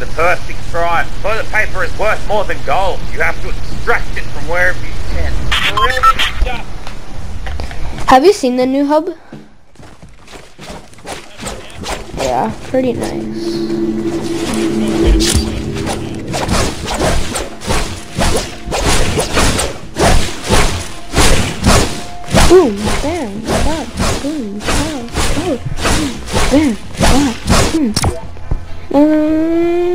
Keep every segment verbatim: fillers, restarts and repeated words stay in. is the perfect crime. Toilet paper is worth more than gold. You have to extract it from wherever you can. Have you seen the new hub? Yeah, pretty nice. Boom, bam, bam, boom, bam, boom, bam, bam, boom,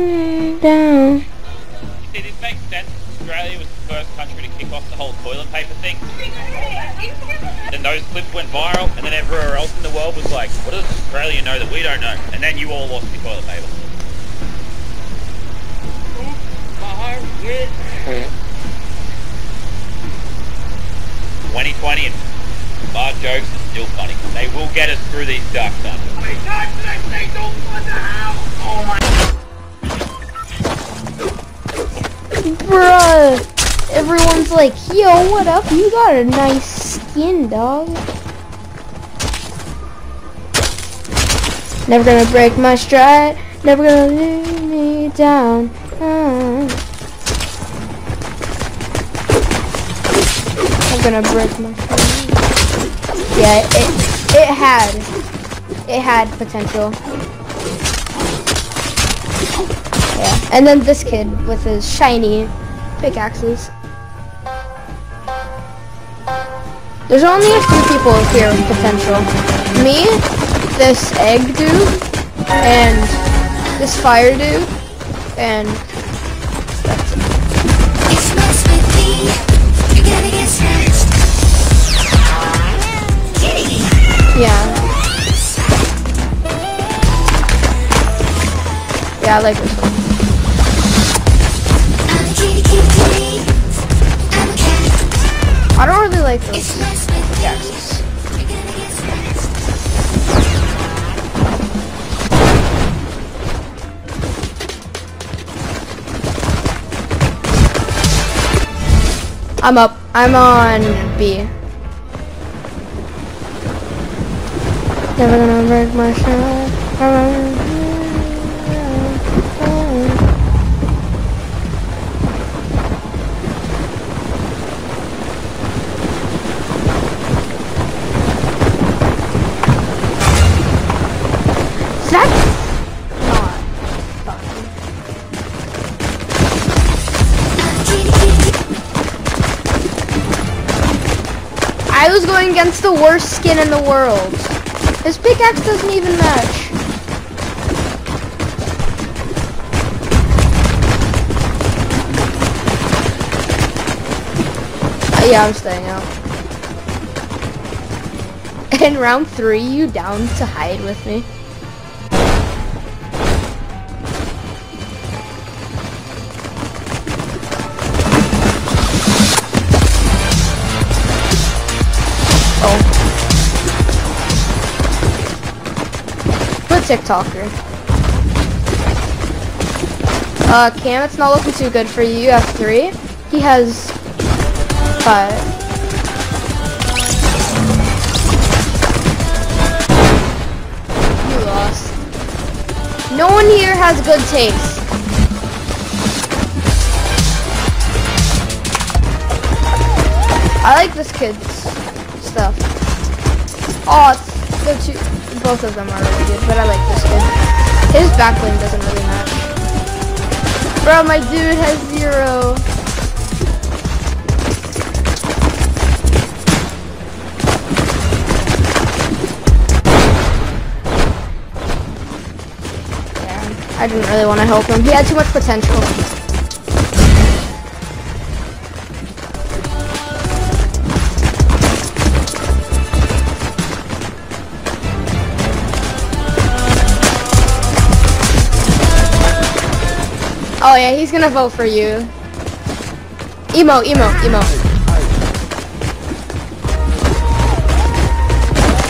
down. Did it make sense? Australia was the first country to kick off the whole toilet paper thing. Then those clips went viral, and then everywhere else in the world was like, what does Australia know that we don't know? And then you all lost your toilet paper. twenty twenty and bad jokes are still funny. They will get us through these dark times. How many times did I say don't flood the house? Oh my... Bruh! Everyone's like, yo, what up? You got a nice skin, dog. Never gonna break my stride. Never gonna leave me down. Ah. Gonna break my phone. Yeah, it it had it had potential. Yeah, and then this kid with his shiny pickaxes. There's only a few people here with potential. Me, this egg dude, and this fire dude, and that's it. It's messed with me. Yeah. Yeah, I like this one. I don't really like those pickaxes. I'm up. I'm on B. Never gonna break my shot. That's not fucking. I was going against the worst skin in the world. This pickaxe doesn't even match. Uh, yeah, I'm staying out. In round three, you down to hide with me? TikToker. Uh, Cam, it's not looking too good for you. You have three. He has five. You lost. No one here has good taste. I like this kid's stuff. Oh, it's, they're too... Both of them are really good, but I like this kid. His backline doesn't really match. Bro, my dude has zero. Yeah, I didn't really want to help him. He had too much potential. Oh yeah, he's gonna vote for you. Emo, emo, emo.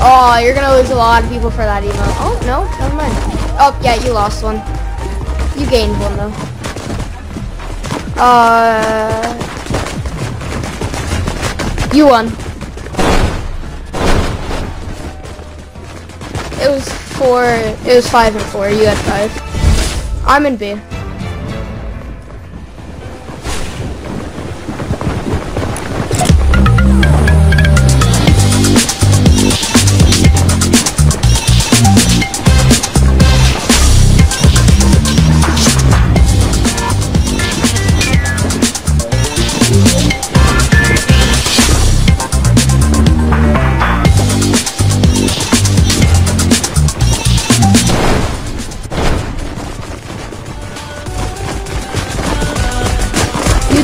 Oh, you're gonna lose a lot of people for that emo. Oh, no, never mind. Oh, yeah, you lost one. You gained one, though. Uh... You won. It was four... It was five and four. You had five. I'm in B.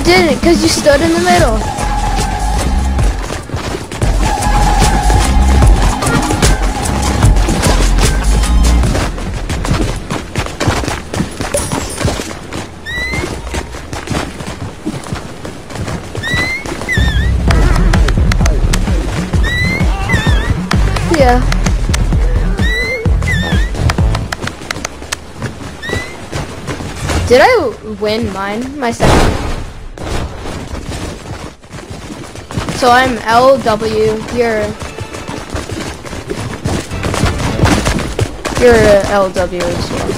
didn't, because you stood in the middle. Yeah. Did I win mine? My second. So I'm L W. You're you're L W as well.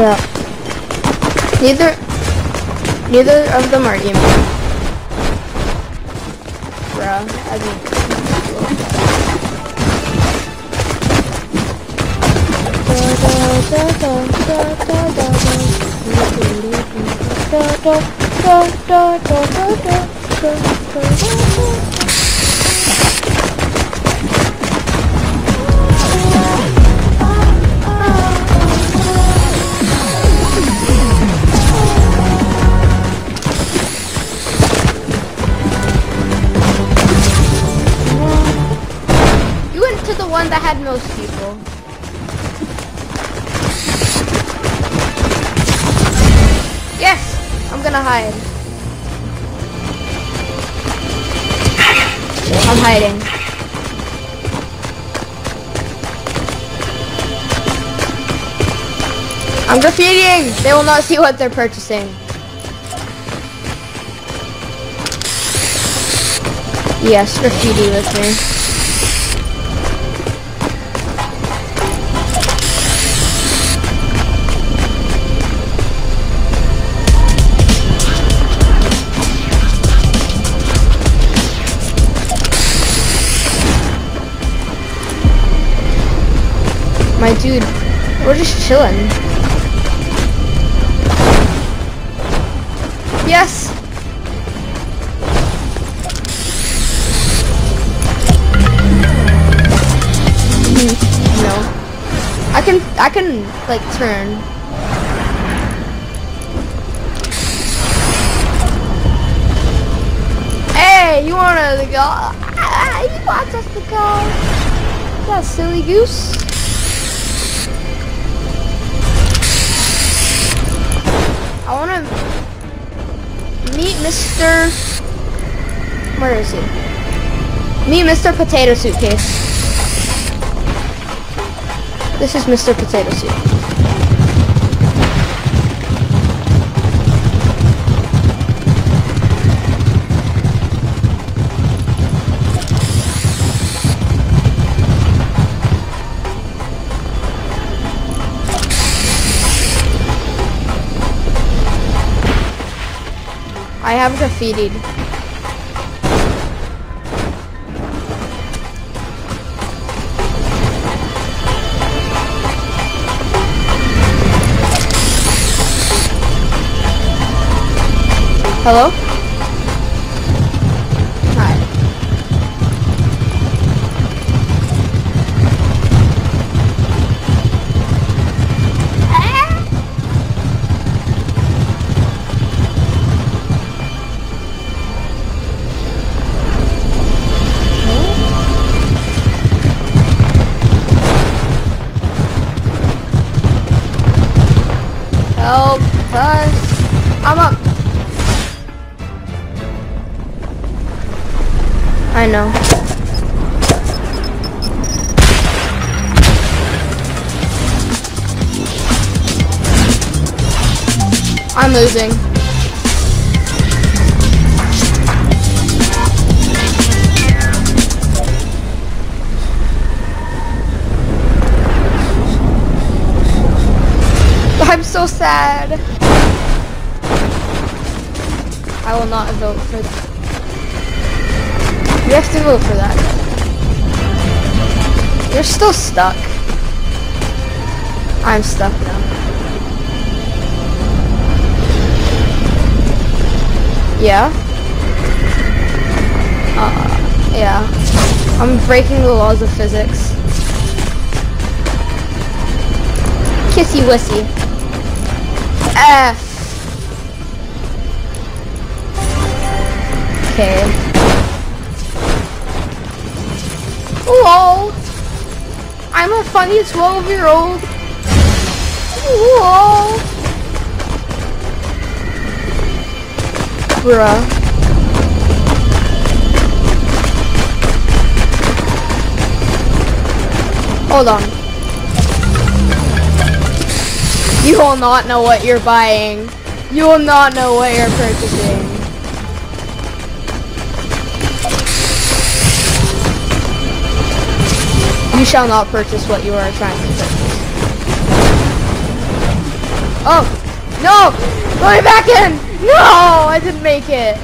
Yeah. Neither neither of them are emo. Bruh, I mean one that had most people. Yes! I'm gonna hide. I'm hiding. I'm graffitiing! They will not see what they're purchasing. Yes, graffiti with me. My dude, we're just chilling. Yes! No. I can, I can, like, turn. Hey, you wanted to go? You want us to go? That silly goose. I want to meet Mister Where is he? Meet Mister Potato Suitcase. This is Mister Potato Suit. I have graffitied. Hello? Hi. Help us. I'm up. I know. I'm losing. I'm so sad. I will not vote for that. You have to vote for that. You're still stuck. I'm stuck now. Yeah. Uh, yeah. I'm breaking the laws of physics. Kissy wissy. F. Okay. Whoa! I'm a funny twelve-year-old. Whoa! Bruh. Hold on. You will not know what you're buying. You will not know what you're purchasing. You shall not purchase what you are trying to purchase. Oh! No! Going back in! No! I didn't make it!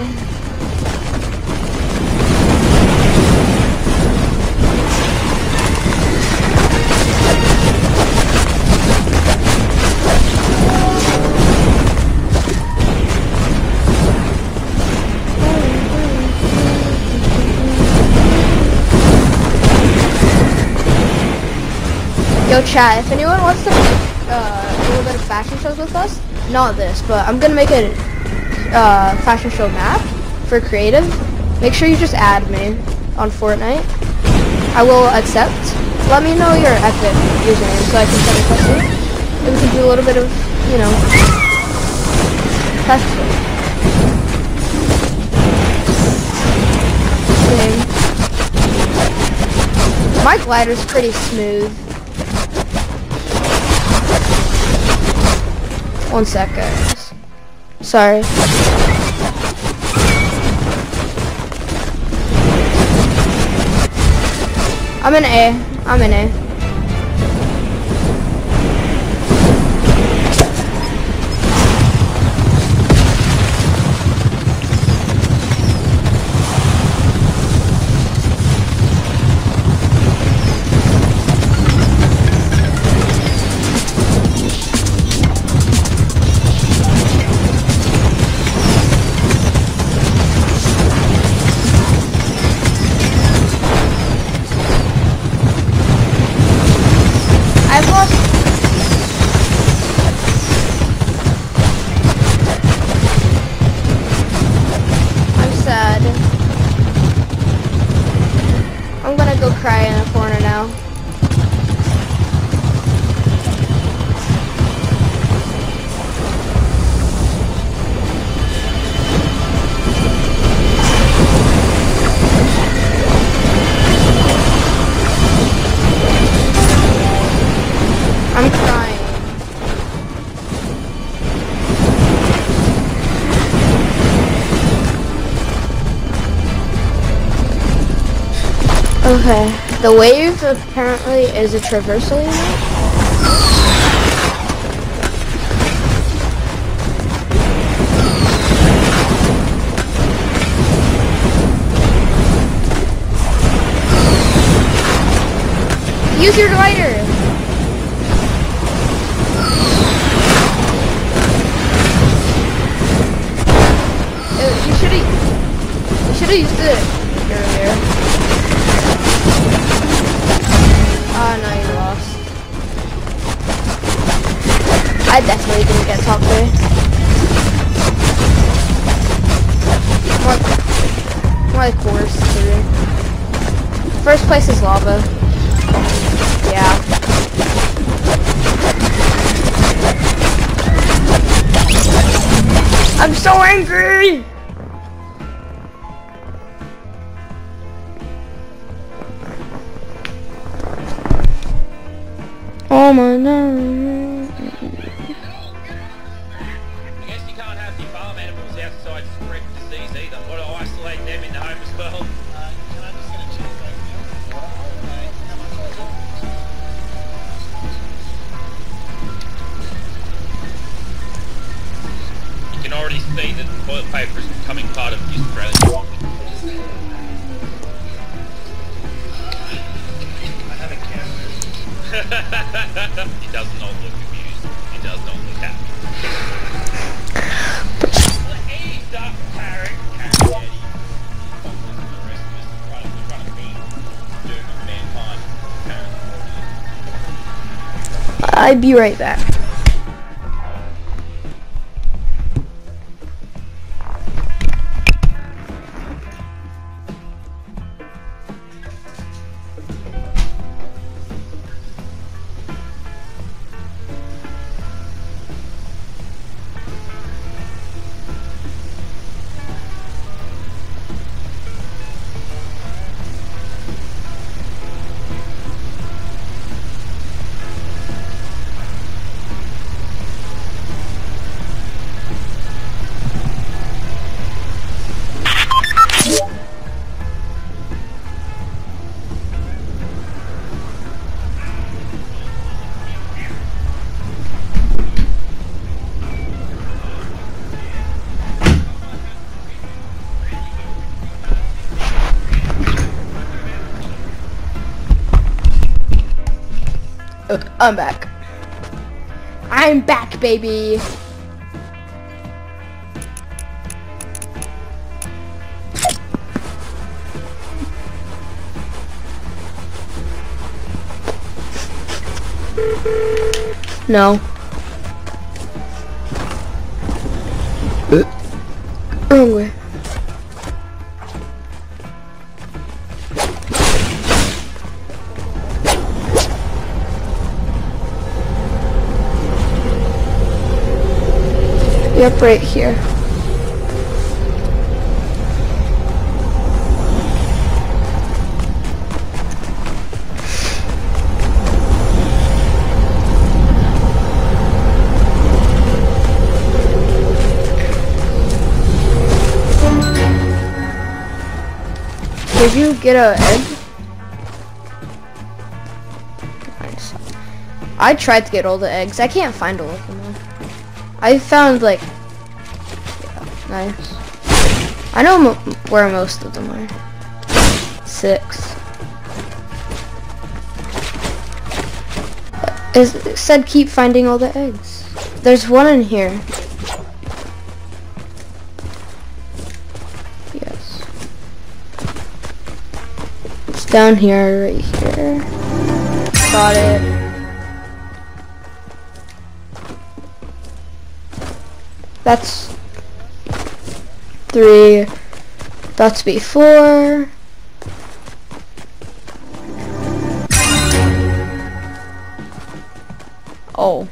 Yo chat, if anyone wants to make uh, a little bit of fashion shows with us, not this, but I'm gonna make a uh, fashion show map for creative. Make sure you just add me on Fortnite. I will accept. Let me know your Epic username so I can send it to you. And we can do a little bit of, you know, testing. Okay. My glider's pretty smooth. One sec, guys. Sorry. I'm in A. I'm in A. Okay, the wave apparently is a traversal unit. Use your glider! Uh, you should've, you should've used it earlier. Oh, no, you lost. I definitely didn't get top three. More, more like worse three. First place is lava. Yeah. I'm so angry! Oh my no! I guess you can't have the farm animals outside spread disease either. Or isolate them in the home as well. Uh, can I just get a check over here? You can already see that the toilet paper is becoming part of this strategy. He does not look amused. He does not look happy. Ease up, Harry. I'd be right back. I'm back. I'm back, baby. No. Wrong way. Yep, right here. Did you get an egg? Nice. I tried to get all the eggs. I can't find all of them. I found like yeah, nice. I know mo where most of them are. Six. Is it said keep finding all the eggs. There's one in here. Yes. It's down here, right here. Got it. That's three. That's before. Oh.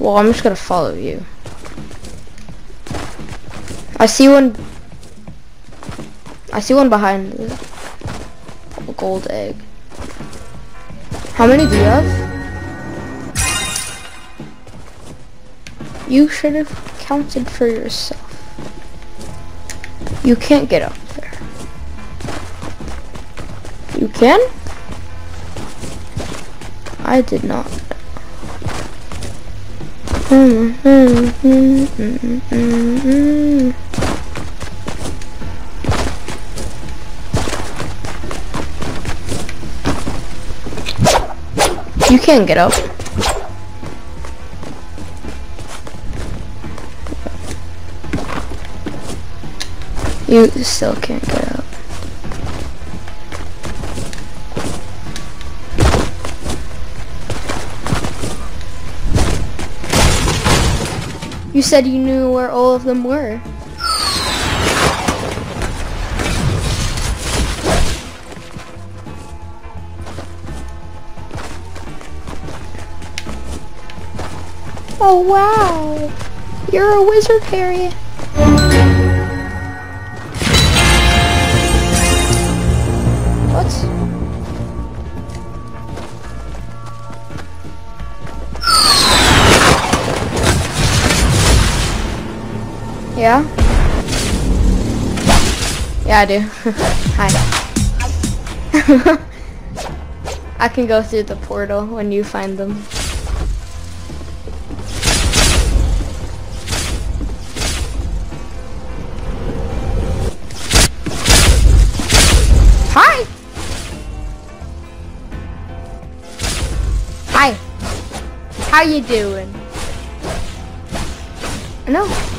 Well, I'm just gonna follow you. I see one. I see one behind the gold egg. How many do you have? You should have counted for yourself. You can't get up there. You can? I did not. You can get up. You still can't get out. You said you knew where all of them were. Oh wow! You're a wizard, Harry. Yeah? Yeah, I do. Hi. I can go through the portal when you find them. Hi! Hi. How you doing? No.